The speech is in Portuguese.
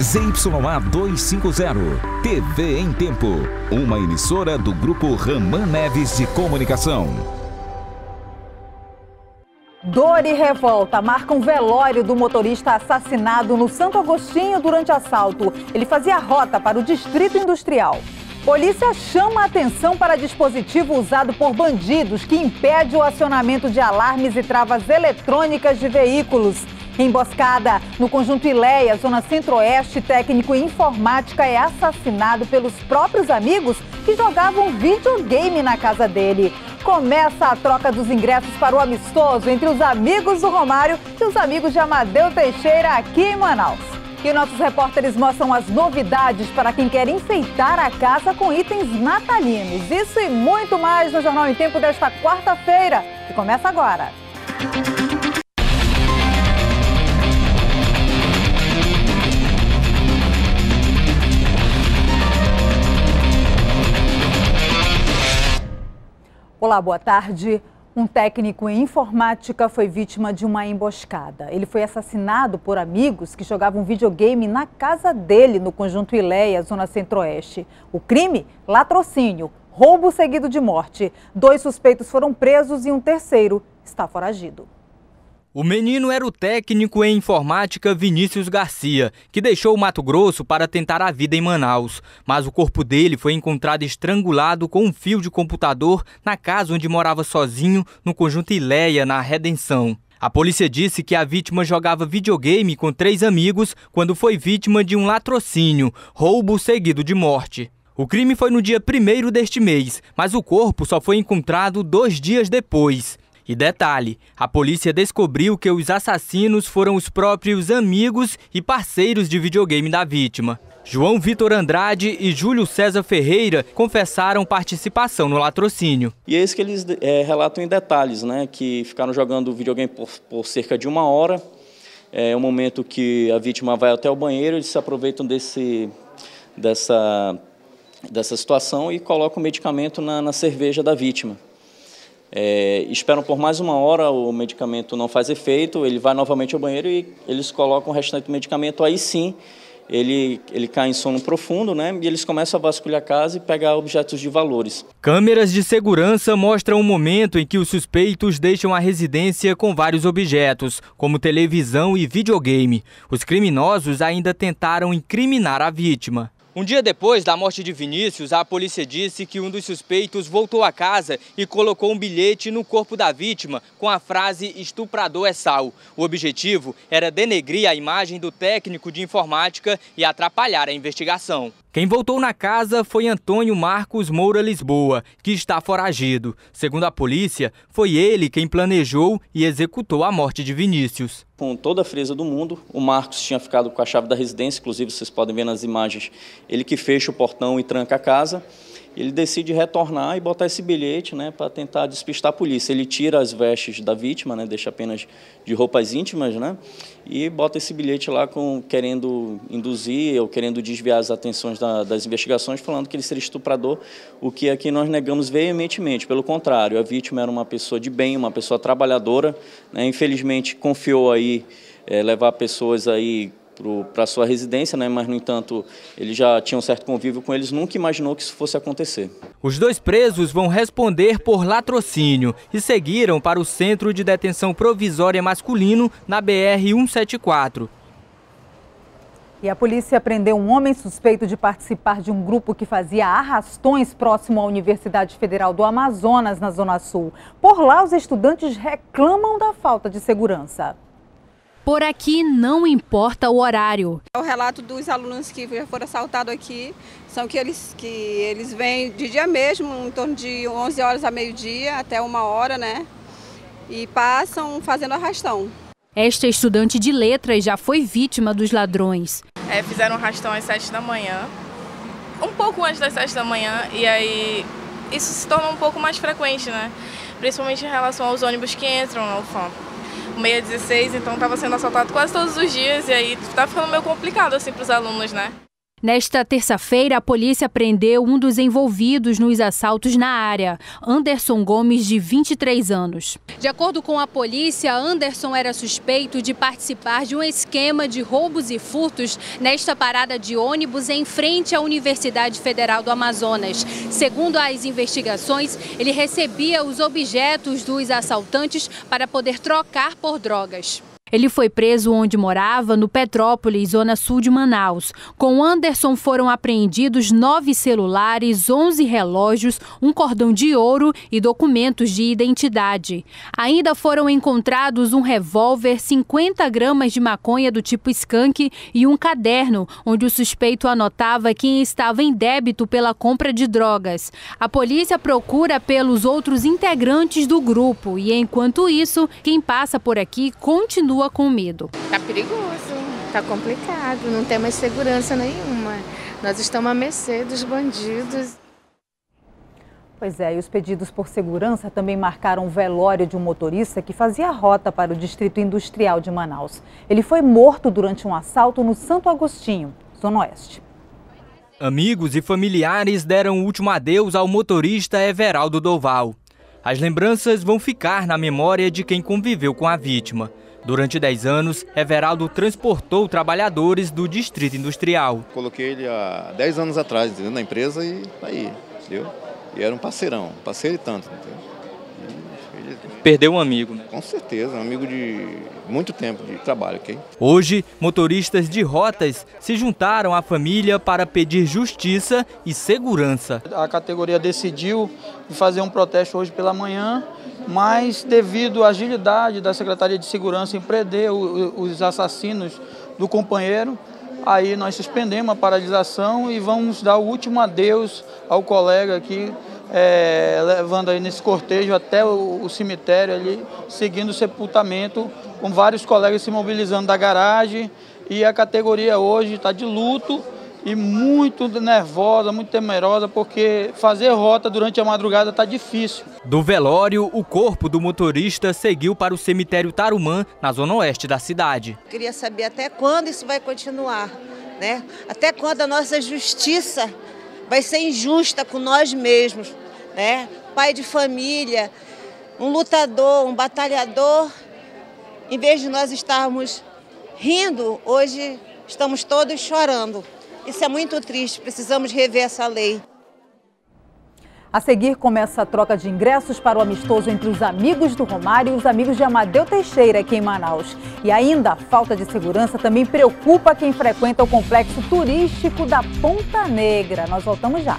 ZYA 250, TV em Tempo, uma emissora do Grupo Ramã Neves de Comunicação. Dor e revolta marcam o velório do motorista assassinado no Santo Agostinho durante assalto. Ele fazia rota para o Distrito Industrial. Polícia chama a atenção para dispositivo usado por bandidos que impede o acionamento de alarmes e travas eletrônicas de veículos. Emboscada no conjunto Iléia, zona centro-oeste, técnico em informática é assassinado pelos próprios amigos que jogavam videogame na casa dele. Começa a troca dos ingressos para o amistoso entre os amigos do Romário e os amigos de Amadeu Teixeira aqui em Manaus. E nossos repórteres mostram as novidades para quem quer enfeitar a casa com itens natalinos. Isso e muito mais no Jornal em Tempo desta quarta-feira, que começa agora. Olá, boa tarde. Um técnico em informática foi vítima de uma emboscada. Ele foi assassinado por amigos que jogavam videogame na casa dele, no conjunto Iléia, zona centro-oeste. O crime? Latrocínio, roubo seguido de morte. 2 suspeitos foram presos e um terceiro está foragido. O menino era o técnico em informática Vinícius Garcia, que deixou o Mato Grosso para tentar a vida em Manaus. Mas o corpo dele foi encontrado estrangulado com um fio de computador na casa onde morava sozinho, no conjunto Iléia, na Redenção. A polícia disse que a vítima jogava videogame com 3 amigos quando foi vítima de um latrocínio, roubo seguido de morte. O crime foi no dia 1º deste mês, mas o corpo só foi encontrado 2 dias depois. E detalhe, a polícia descobriu que os assassinos foram os próprios amigos e parceiros de videogame da vítima. João Vitor Andrade e Júlio César Ferreira confessaram participação no latrocínio. E é isso que eles relatam em detalhes, né? Que ficaram jogando videogame por cerca de 1 hora. É o momento que a vítima vai até o banheiro, eles se aproveitam dessa situação e colocam o medicamento na cerveja da vítima. Esperam por mais 1 hora, o medicamento não faz efeito, ele vai novamente ao banheiro e eles colocam o restante do medicamento, aí sim ele cai em sono profundo, né? E eles começam a vasculhar a casa e pegar objetos de valores. Câmeras de segurança mostram o momento em que os suspeitos deixam a residência com vários objetos, como televisão e videogame. Os criminosos ainda tentaram incriminar a vítima. Um dia depois da morte de Vinícius, a polícia disse que um dos suspeitos voltou à casa e colocou um bilhete no corpo da vítima com a frase "estuprador é sal". O objetivo era denegrir a imagem do técnico de informática e atrapalhar a investigação. Quem voltou na casa foi Antônio Marcos Moura Lisboa, que está foragido. Segundo a polícia, foi ele quem planejou e executou a morte de Vinícius. Com toda a frieza do mundo, o Marcos tinha ficado com a chave da residência, inclusive vocês podem ver nas imagens, ele que fecha o portão e tranca a casa. Ele decide retornar e botar esse bilhete, né, para tentar despistar a polícia. Ele tira as vestes da vítima, né, deixa apenas de roupas íntimas, né, e bota esse bilhete lá querendo induzir ou querendo desviar as atenções das investigações, falando que ele seria estuprador, o que aqui nós negamos veementemente. Pelo contrário, a vítima era uma pessoa de bem, uma pessoa trabalhadora, né, infelizmente confiou aí levar pessoas aí para sua residência, né? Mas, no entanto, ele já tinha um certo convívio com eles, nunca imaginou que isso fosse acontecer. Os 2 presos vão responder por latrocínio e seguiram para o Centro de Detenção Provisória Masculino, na BR-174. E a polícia prendeu um homem suspeito de participar de um grupo que fazia arrastões próximo à Universidade Federal do Amazonas, na Zona Sul. Por lá, os estudantes reclamam da falta de segurança. Por aqui não importa o horário. O relato dos alunos que já foram assaltados aqui são que eles vêm de dia mesmo, em torno de 11 horas a meio-dia, até 1 hora, né? E passam fazendo arrastão. Esta estudante de letras já foi vítima dos ladrões. Fizeram arrastão às 7 da manhã, um pouco antes das 7 da manhã, e aí isso se torna um pouco mais frequente, né? Principalmente em relação aos ônibus que entram na UFAM. 16h, então estava sendo assaltado quase todos os dias e aí está ficando meio complicado assim para os alunos, né? Nesta terça-feira, a polícia prendeu um dos envolvidos nos assaltos na área, Anderson Gomes, de 23 anos. De acordo com a polícia, Anderson era suspeito de participar de um esquema de roubos e furtos nesta parada de ônibus em frente à Universidade Federal do Amazonas. Segundo as investigações, ele recebia os objetos dos assaltantes para poder trocar por drogas. Ele foi preso onde morava, no Petrópolis, zona sul de Manaus. Com Anderson foram apreendidos 9 celulares, 11 relógios, um cordão de ouro e documentos de identidade. Ainda foram encontrados um revólver, 50 gramas de maconha do tipo skunk e um caderno, onde o suspeito anotava quem estava em débito pela compra de drogas. A polícia procura pelos outros integrantes do grupo e, enquanto isso, quem passa por aqui continua com medo. Tá perigoso, tá complicado, não tem mais segurança nenhuma. Nós estamos à mercê dos bandidos. Pois é, e os pedidos por segurança também marcaram o velório de um motorista que fazia rota para o Distrito Industrial de Manaus. Ele foi morto durante um assalto no Santo Agostinho, zona oeste. Amigos e familiares deram o último adeus ao motorista Everaldo Doval. As lembranças vão ficar na memória de quem conviveu com a vítima. Durante 10 anos, Everaldo transportou trabalhadores do Distrito Industrial. Coloquei ele há 10 anos atrás, entendeu? Na empresa e aí, entendeu? E era um parceirão, parceiro e tanto, entendeu? Ele... Perdeu um amigo, né? Com certeza, um amigo de muito tempo de trabalho, ok? Hoje, motoristas de rotas se juntaram à família para pedir justiça e segurança. A categoria decidiu fazer um protesto hoje pela manhã, mas devido à agilidade da Secretaria de Segurança em prender os assassinos do companheiro, aí nós suspendemos a paralisação e vamos dar o último adeus ao colega aqui, levando aí nesse cortejo até o cemitério ali, seguindo o sepultamento, com vários colegas se mobilizando da garagem, e a categoria hoje está de luto e muito nervosa, muito temerosa, porque fazer rota durante a madrugada está difícil. Do velório, o corpo do motorista seguiu para o cemitério Tarumã, na zona oeste da cidade. Eu queria saber até quando isso vai continuar, né? Até quando a nossa justiça vai ser injusta com nós mesmos, né? Pai de família, um lutador, um batalhador, em vez de nós estarmos rindo, hoje estamos todos chorando. Isso é muito triste, precisamos rever essa lei. A seguir começa a troca de ingressos para o amistoso entre os amigos do Romário e os amigos de Amadeu Teixeira aqui em Manaus. E ainda a falta de segurança também preocupa quem frequenta o complexo turístico da Ponta Negra. Nós voltamos já.